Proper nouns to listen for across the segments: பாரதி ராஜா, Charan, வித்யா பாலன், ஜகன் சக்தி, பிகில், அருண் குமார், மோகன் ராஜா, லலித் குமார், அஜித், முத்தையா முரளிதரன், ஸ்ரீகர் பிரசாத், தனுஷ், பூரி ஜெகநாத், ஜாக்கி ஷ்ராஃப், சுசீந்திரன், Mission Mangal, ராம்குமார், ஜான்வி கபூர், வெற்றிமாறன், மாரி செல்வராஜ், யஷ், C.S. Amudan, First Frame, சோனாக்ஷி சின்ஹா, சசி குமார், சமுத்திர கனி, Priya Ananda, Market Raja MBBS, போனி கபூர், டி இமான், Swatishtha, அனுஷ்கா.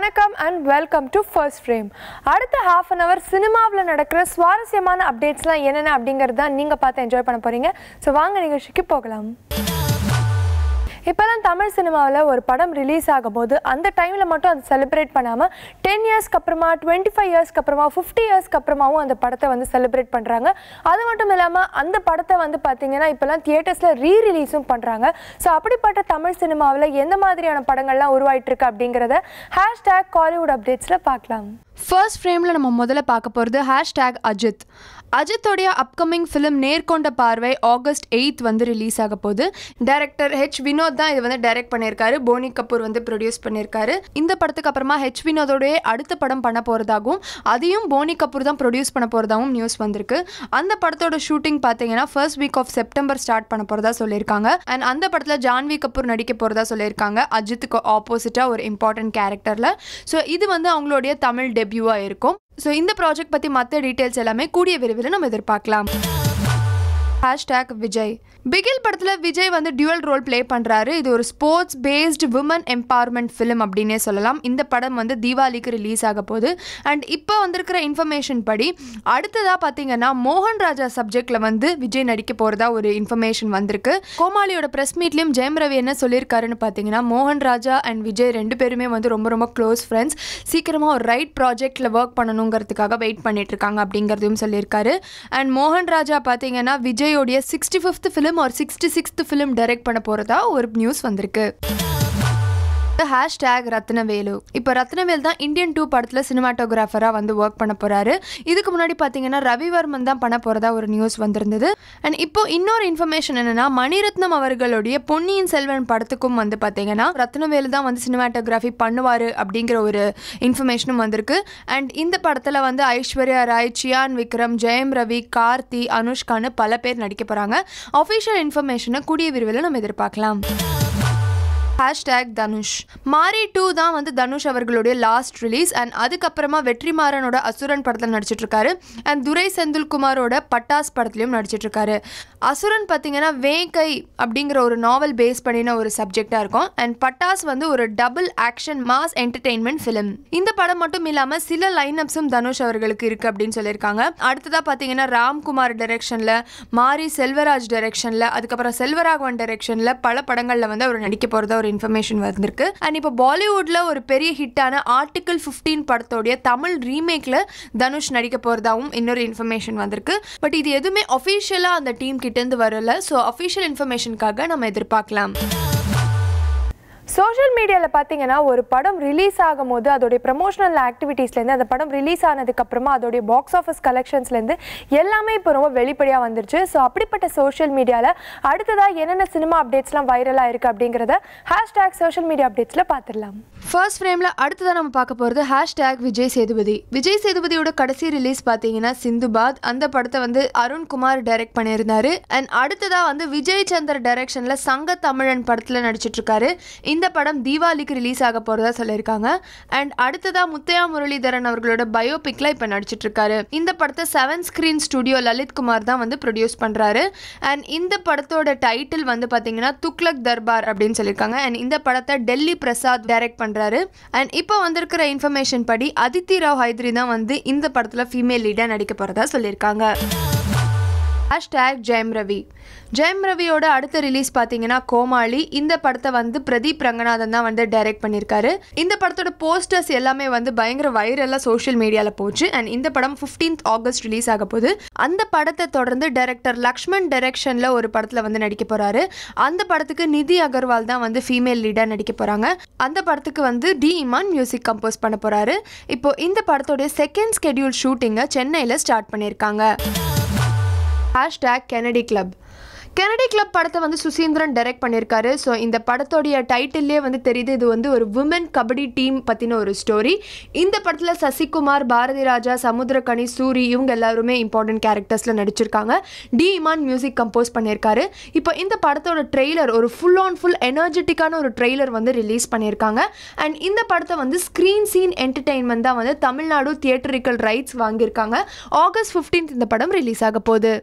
வணக்கம் and welcome to first frame. அடுத்த half an hour சினிமாவில் நடக்கிற சுவாரஸ்யமான அப்டேட்ஸ்லாம் என்னென்ன அப்படிங்கிறது தான் நீங்கள் பார்த்து என்ஜாய் பண்ண போகிறீங்க. ஸோ வாங்க நிகழ்ச்சிக்கு போகலாம். இப்போலாம் தமிழ் சினிமாவில் ஒரு படம் ரிலீஸ் ஆகும்போது அந்த டைமில் மட்டும் அதை செலிப்ரேட் பண்ணாமல் 10 இயர்ஸ்க்கு அப்புறமா 25 இயர்ஸ்க்கு அப்புறமா 50 இயர்ஸ்க்கு அப்புறமாவும் அந்த படத்தை வந்து செலிப்ரேட் பண்ணுறாங்க. அது மட்டும் இல்லாமல் அந்த படத்தை வந்து பார்த்திங்கன்னா இப்போலாம் தியேட்டர்ஸில் ரீரிலீஸும் பண்ணுறாங்க. ஸோ அப்படிப்பட்ட தமிழ் சினிமாவில் எந்த மாதிரியான படங்கள்லாம் உருவாயிட்டிருக்கு அப்படிங்கிறத ஹேஷ்டேக் காலிவுட் அப்டேட்ஸில் பார்க்கலாம். ஃபர்ஸ்ட் ஃப்ரேமில் நம்ம முதல்ல பார்க்க போகிறது ஹேஷ்டேக் அஜித். அஜித்தோடைய upcoming film Nerkonda Paarvai August 8 வந்து ரிலீஸ் ஆக போகுது. Director H. Vinod தான் இது வந்து டைரக்ட் பண்ணியிருக்காரு. போனி கபூர் வந்து ப்ரொடியூஸ் பண்ணியிருக்காரு. இந்த படத்துக்கு அப்புறமா H. Vinodோடைய அடுத்த படம் பண்ண போகிறதாகவும் அதையும் போனி கபூர் தான் ப்ரொடியூஸ் பண்ண போகிறதாகவும் நியூஸ் வந்திருக்கு. அந்த படத்தோட ஷூட்டிங் பார்த்தீங்கன்னா September 1 ஸ்டார்ட் பண்ண போகிறதா சொல்லியிருக்காங்க. அண்ட் அந்த படத்தில் ஜான்வி கபூர் நடிக்க போகிறதா சொல்லியிருக்காங்க, அஜித்துக்கு ஆப்போசிட்டாக ஒரு இம்பார்ட்டன்ட் கேரக்டரில். ஸோ இது வந்து அவங்களுடைய தமிழ் டெப் இருக்கும். சோ இந்த ப்ராஜெக்ட் பத்தி மற்ற டீடைல்ஸ் எல்லாமே கூடிய விரைவில் நம்ம எதிர்பார்க்கலாம். ஹேஷ்டேக் விஜய். பிகில் படத்தில் விஜய் வந்து டியூவல் ரோல் ப்ளே பண்ணுறாரு. இது ஒரு sports based woman empowerment film அப்படின்னே சொல்லலாம். இந்த படம் வந்து தீபாவளிக்கு ரிலீஸ் ஆக போகுது. அண்ட் இப்போ வந்திருக்கிற இன்ஃபர்மேஷன் படி அடுத்ததாக பார்த்தீங்கன்னா மோகன் ராஜா சப்ஜெக்டில் வந்து விஜய் நடிக்க போகிறதா ஒரு இன்ஃபர்மேஷன் வந்திருக்கு. கோமாலியோட ப்ரெஸ் மீட்லேயும் ஜெயம் ரவி என்ன சொல்லியிருக்காருன்னு பார்த்தீங்கன்னா மோகன் ராஜா அண்ட் விஜய் 2 பேருமே வந்து ரொம்ப க்ளோஸ் ஃப்ரெண்ட்ஸ், சீக்கிரமாக ஒரு ரைட் ப்ராஜெக்டில் ஒர்க் பண்ணணுங்கிறதுக்காக வெயிட் பண்ணிட்டு இருக்காங்க அப்படிங்கிறதையும் சொல்லியிருக்காரு. அண்ட் மோகன் ராஜா பார்த்தீங்கன்னா விஜய் ோடைய 65th ஃபிலிம் ஒரு 66th ஃபிலிம் டைரக்ட் பண்ண போறதா ஒரு நியூஸ் வந்திருக்கு. ஹேஷ்டேக் ரத்னவேலு. இப்போ ரத்னவேல் தான் இந்தியன் 2 படத்தில் சினிமாட்டோகிராஃபராக வந்து ஒர்க் பண்ண போகிறாரு. இதுக்கு முன்னாடி பார்த்தீங்கன்னா ரவி வர்மன் தான் பண்ண போகிறதா ஒரு நியூஸ் வந்திருந்தது. அண்ட் இப்போ இன்னொரு இன்ஃபர்மேஷன் என்னென்னா மணிரத்னம் அவர்களுடைய பொன்னியின் செல்வன் படத்துக்கும் வந்து பார்த்தீங்கன்னா ரத்னவேலு தான் வந்து சினிமாட்டோகிராஃபி பண்ணுவார் அப்படிங்கிற ஒரு இன்ஃபர்மேஷனும் வந்திருக்கு. அண்ட் இந்த படத்தில் வந்து ஐஸ்வர்யா ராய், சியான் விக்ரம், ஜெயம் ரவி, கார்த்தி, அனுஷ்கான்னு பல பேர் நடிக்க போகிறாங்க. அஃபிஷியல் இன்ஃபர்மேஷனை கூடிய விரைவில் நம்ம எதிர்பார்க்கலாம். ஹேஷ்டேக் தனுஷ். மாரி 2 தான் வந்து தனுஷ் அவர்களுடைய லாஸ்ட் ரிலீஸ். அண்ட் அதுக்கப்புறமா வெற்றிமாறனோட அசுரன் படத்தில் நடிச்சிட்ருக்காரு. அண்ட் துரை செந்தில்குமாரோட பட்டாஸ் படத்துலையும் நடிச்சிட்ருக்காரு. அசுரன் பார்த்தீங்கன்னா வேங்கை அப்படிங்கிற ஒரு நாவல் பேஸ் பண்ணின ஒரு சப்ஜெக்டாக இருக்கும். அண்ட் பட்டாஸ் வந்து ஒரு double action mass entertainment film. இந்த படம் மட்டும் இல்லாமல் சில லைனப்ஸும் தனுஷ் அவர்களுக்கு இருக்குது அப்படின்னு சொல்லியிருக்காங்க. அடுத்ததாக பார்த்தீங்கன்னா ராம்குமார் டைரெக்ஷனில், மாரி செல்வராஜ் டைரெக்ஷனில், அதுக்கப்புறம் செல்வராகவன் டைரெக்ஷனில் பல படங்களில் வந்து அவர் நடிக்க போகிறத ஒரு இன்ஃபர்மேஷன் வந்திருக்கு. அண்ட் இப்போ பாலிவுட்ல ஒரு பெரிய ஹிட்டான ஆர்டிகிள் 15 படத்தோடைய தமிழ் ரீமேக்ல தனுஷ் நடிக்க போறதாவும் இன்னொரு இன்ஃபர்மேஷன் வந்திருக்கு. பட் இது எதுவுமே அஃபிஷியலா அந்த டீம் கிட்ட இருந்து வரல. ஸோ அஃபிஷியல் இன்ஃபர்மேஷனுக்காக நம்ம எதிர்பார்க்கலாம். சோஷியல் மீடியாவில் பார்த்தீங்கன்னா ஒரு படம் ரிலீஸ் ஆகும் போது அதோடைய ப்ரமோஷனல் ஆக்டிவிட்டீஸ்லேருந்து அந்த படம் ரிலீஸ் ஆனதுக்கப்புறமா அதோடைய பாக்ஸ் ஆஃபீஸ் கலெக்ஷன்ஸ்லேருந்து எல்லாமே இப்போ ரொம்ப வெளிப்படையாக வந்துருச்சு. ஸோ அப்படிப்பட்ட சோஷியல் மீடியாவில் அடுத்ததாக என்னென்ன சினிமா அப்டேட்ஸ்லாம் வைரலாக இருக்குது அப்படிங்கிறத ஹேஷ்டேக் சோஷியல் மீடியா அப்டேட்ஸில் பார்த்துடலாம். ஃபர்ஸ்ட் ஃப்ரேமில் அடுத்ததாக நம்ம பார்க்க போகிறது ஹேஷ்டேக் விஜய் சேதுபதி. விஜய் சேதுபதியோட கடைசி ரிலீஸ் பார்த்தீங்கன்னா சிந்துபாத். அந்த படத்தை வந்து அருண் குமார் டைரக்ட் பண்ணியிருந்தார். அண்ட் அடுத்ததாக வந்து விஜய் சந்தர் டைரக்ஷனில் சங்க தமிழன் படத்தில் நடிச்சிட்ருக்காரு. இந்த படம் தீபாவளிக்கு ரிலீஸ் ஆக போகிறதா சொல்லியிருக்காங்க. அண்ட் அடுத்ததாக முத்தையா முரளிதரன் அவர்களோட பயோபிக்ல இப்போ நடிச்சிட்டு இருக்காரு. இந்த படத்தை 7 Screen ஸ்டுடியோ லலித் குமார் தான் வந்து ப்ரொடியூஸ் பண்ணுறாரு. அண்ட் இந்த படத்தோட டைட்டில் வந்து பார்த்தீங்கன்னா துக்ளக் தர்பார் அப்படின்னு சொல்லியிருக்காங்க. அண்ட் இந்த படத்தை டெல்லி பிரசாத் டைரக்ட் பண்ணுறாரு. அண்ட் இப்போ வந்திருக்கிற இன்ஃபர்மேஷன் படி அதித்தி ராவ் ஹைதரி தான் வந்து இந்த படத்தில் ஃபீமேல் லீடாக நடிக்க போகிறதா சொல்லியிருக்காங்க. ஹேஷ்டேக் ஜெயம் ரவி. ஜெயம் ரவியோட அடுத்த ரிலீஸ் பார்த்தீங்கன்னா கோமாளி. இந்த படத்தை வந்து பிரதீப் ரங்கநாதன் தான் வந்து டைரக்ட் பண்ணியிருக்காரு. இந்த படத்தோட போஸ்டர்ஸ் எல்லாமே வந்து பயங்கர வைரலாக சோஷியல் மீடியாவில் போச்சு. அண்ட் இந்த படம் 15 August ரிலீஸ் ஆக போகுது. அந்த படத்தை தொடர்ந்து டைரக்டர் லக்ஷ்மன் டைரக்ஷனில் ஒரு படத்தில் வந்து நடிக்க போகிறாரு. அந்த படத்துக்கு நிதி அகர்வால் தான் வந்து ஃபீமேல் லீடாக நடிக்க போகிறாங்க. அந்த படத்துக்கு வந்து டி இமான் மியூசிக் கம்போஸ் பண்ண போகிறாரு. இப்போ இந்த படத்தோடைய 2nd ஸ்கெடியூல் ஷூட்டிங்கை சென்னையில் ஸ்டார்ட் பண்ணியிருக்காங்க. Hashtag Kennedy club. Kennedy club படத்தை வந்து சுசீந்திரன் டைரக்ட் பண்ணியிருக்காரு. ஸோ இந்த படத்தோடைய டைட்டில்லே வந்து தெரியுது இது வந்து ஒரு உமன் கபடி டீம் பற்றின ஒரு ஸ்டோரி. இந்த படத்தில் சசி குமார், பாரதி ராஜா, சமுத்திர கனி, சூரி இவங்க எல்லாருமே இம்பார்ட்டன்ட் கேரக்டர்ஸில் நடிச்சிருக்காங்க. டி இமான் மியூசிக் கம்போஸ் பண்ணியிருக்காரு. இப்போ இந்த படத்தோட ட்ரெய்லர் ஒரு ஃபுல் ஆன் ஃபுல் எனர்ஜெட்டிக்கான ஒரு ட்ரெய்லர் வந்து ரிலீஸ் பண்ணியிருக்காங்க. அண்ட் இந்த படத்தை வந்து ஸ்க்ரீன் சீன் என்டர்டெயின்மெண்ட் தான் வந்து தமிழ்நாடு தியேட்டரிக்கல் ரைட்ஸ் வாங்கியிருக்காங்க. August 15 இந்த படம் ரிலீஸ் ஆக போகுது.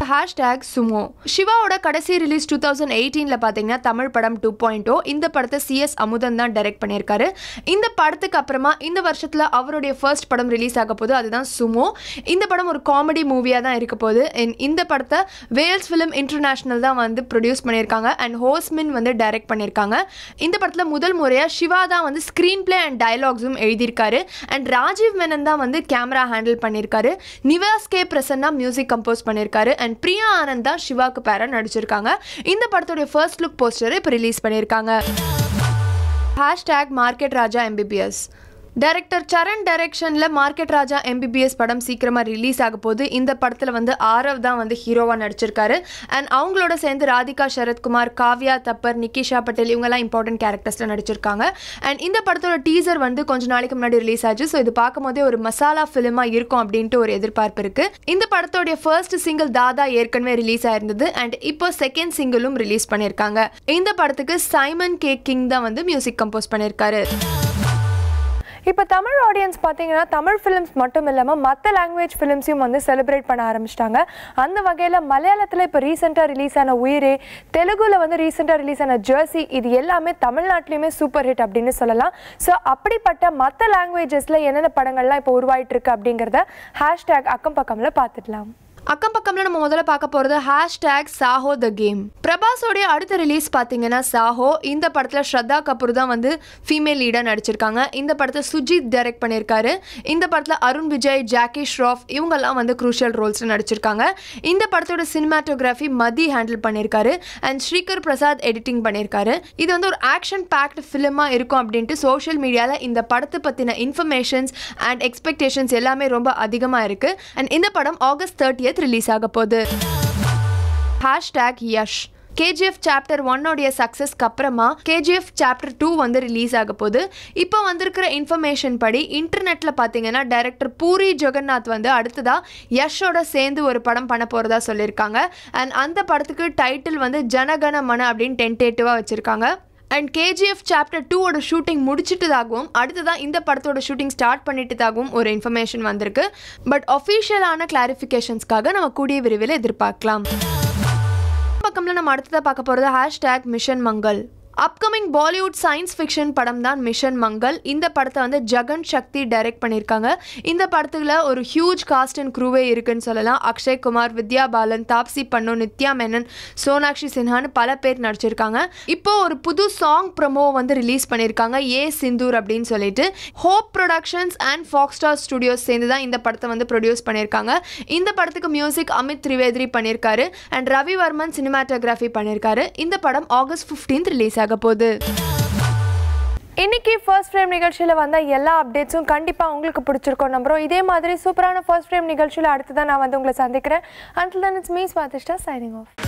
Hashtag Sumo. Shivaoda Kadasi release 2018 la pathina Tamil Padam 2.0. In the Partha C.S. Amudan than direct Panirkare. In the Partha Kaprama, in the Varshatla Avrode first Padam release Akapoda, Adan Sumo. In the Padam or comedy movie Ada Erikapode. In the Partha, Wales Film International than the produced Panirkanga and Horseman when the direct Panirkanga. In the Partha Mudal Morea, Shiva than the screenplay and dialogues Edirkare and Rajiv Menanda than the camera handle Panirkare. Nivas K. Prasanna music composed Panirkare and Priya Ananda Shiva Kaparan Nadichirukanga. In the part of the first look poster release Panirkanga. Hashtag Market Raja MBBS. Director Charan direction la Market Raja MBBS padam seekrama release agapodu. Indha padathila vandu Arav dhaan vandu hero va nadichirukkaru and avangaloda sendu Radhika Sharat Kumar Kavya Thappar Nikisha Patel ivangala important characters la nadichirukanga and indha padathoda teaser vandu konja naalikku munadi release aachu so idu paakumbodhe or masala film ah irukum abindru or edirpaarpu irukku. Indha padathoda first single Dada yerkanve release aayirundhathu and ipo second single um release pannirukanga. Indha padathukku Simon K King dhaan vandu music compose pannirukkaru. இப்ப Tamil audience பாத்தீங்கன்னா Tamil films மட்டும் இல்லாம மத்த language filmsயும் வந்து celebrate பண்ண ஆரம்பிச்சிட்டாங்க. அந்த வகையில மலையாளத்துல இப்ப ரீசன்ட்டா ரிலீஸ் ஆன உயிரே, தெலுங்குல வந்து ரீசன்ட்டா ரிலீஸ் ஆன ஜெர்சி இது எல்லாமே தமிழ்நாட்டிலயுமே சூப்பர் ஹிட் அப்படினு சொல்லலாம். சோ அப்படிப்பட்ட மத்த languagesல என்னென்ன படங்கள்லாம் இப்ப உருவாயிட்டு இருக்கு அப்படிங்கறத #அக்கம்பக்கம்ல பாத்துடலாம். அக்கம்பக்கம்ல நம்ம முதல்ல பார்க்க போறது #Saho the game. பிரபாஸ் உடைய அடுத்த ரிலீஸ் பாத்தீங்கன்னா சாஹோ. இந்த படத்துல ஸ்ரத்தா கபூர் தான் வந்து ஃபீமேல் லீடா நடிச்சிருக்காங்க. இந்த படத்தை சுஜித் டைரக்ட் பண்ணிருக்காரு. இந்த படத்துல அருண் விஜய், ஜாக்கி ஷ்ராஃப் இவங்கலாம் வந்து குரூஷியல் ரோல்ஸ்ல நடிச்சிருக்காங்க. இந்த படத்தோட சினிமாட்டோகிராஃபி மதி ஹேண்டில் பண்ணிருக்காரு and ஸ்ரீகர் பிரசாத் எடிட்டிங் பண்ணிருக்காரு. இது வந்து ஒரு ஆக்ஷன் பேக்ட் ஃபிலிமா இருக்கும் அப்படினு சோஷியல் மீடியால இந்த படத்தை பத்தின இன்ஃபர்மேஷன்ஸ் and எக்ஸ்பெக்டேஷன்ஸ் எல்லாமே ரொம்ப அதிகமா இருக்கு and இந்த படம் August 30th release agapodhu. #Yash. KGF chapter 1 உடைய success கப்புறமா KGF chapter 2 வந்து ரிலீஸ் ஆக போகுது. இப்போ வந்திருக்கிற இன்ஃபர்மேஷன் படி இன்டர்நெட்ல பாத்தீங்கன்னா டைரக்டர் பூரி ஜெகநாத் வந்து அடுத்ததா யஷோட சேர்ந்து ஒரு படம் பண்ண போறதா சொல்லிருக்காங்க and அந்த படத்துக்கு டைட்டில் வந்து ஜனகன மன அப்படினு டென்டேட்டிவா வச்சிருக்காங்க. And KGF chapter 2 ஓட ஷூட்டிங் முடிச்சிட்டதாகவும் அடுத்ததான் இந்த படத்தோட ஷூட்டிங் ஸ்டார்ட் பண்ணிட்டதாகவும் ஒரு இன்ஃபர்மேஷன் வந்திருக்கு. பட் ஆஃபிஷியலான கிளாரிஃபிகேஷன்ஸ்க்காக நம்ம கூடிய விரைவில் எதிர்பார்க்கலாம். பக்கம்ல நம்ம அடுத்ததா பார்க்க போறது #MissionMangal. Upcoming Bollywood science fiction படம் தான் மிஷன் மங்கள். இந்த படத்தை வந்து ஜகன் சக்தி டைரக்ட் பண்ணியிருக்காங்க. இந்த படத்துல ஒரு ஹியூஜ் காஸ்ட் அண்ட் க்ரூவே இருக்குன்னு சொல்லலாம். அக்ஷய் குமார், வித்யா பாலன், தாப்சி பன்னு, நித்யா மேனன், சோனாக்ஷி சின்ஹான்னு பல பேர் நடிச்சிருக்காங்க. இப்போ ஒரு புது சாங் ப்ரமோ வந்து ரிலீஸ் பண்ணியிருக்காங்க ஏ சிந்தூர் அப்படின்னு சொல்லிட்டு. Hope productions and Fox Star studios சேர்ந்து தான் இந்த படத்தை வந்து ப்ரொடியூஸ் பண்ணியிருக்காங்க. இந்த படத்துக்கு மியூசிக் அமித் திரிவேதிரி பண்ணியிருக்காரு அண்ட் ரவி வர்மன் சினிமாட்டோகிராஃபி பண்ணியிருக்காரு. இந்த படம் ஆகஸ்ட் 15 ரிலீஸ். இன்னைக்கு ஃபர்ஸ்ட் ஃப்ரேம் நிகழ்ச்சியில வந்த எல்லா அப்டேட்ஸும் கண்டிப்பா உங்களுக்கு பிடிச்சிருக்கும் நம்புறோம். இதே மாதிரி சூப்பரான ஃபர்ஸ்ட் ஃப்ரேம் நிகழ்ச்சியில அடுத்து தான் நான் வந்து உங்களை சந்திக்கிறேன். Until then it's me Swatishtha signing off.